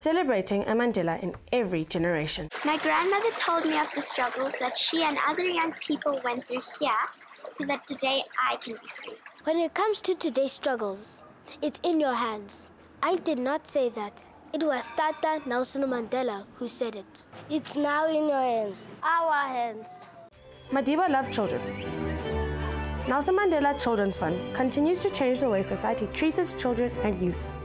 celebrating a Mandela in every generation. My grandmother told me of the struggles that she and other young people went through here so that today I can be free. When it comes to today's struggles, it's in your hands. I did not say that. It was Tata Nelson Mandela who said it. It's now in your hands, our hands. Madiba loved children. Nelson Mandela Children's Fund continues to change the way society treats its children and youth.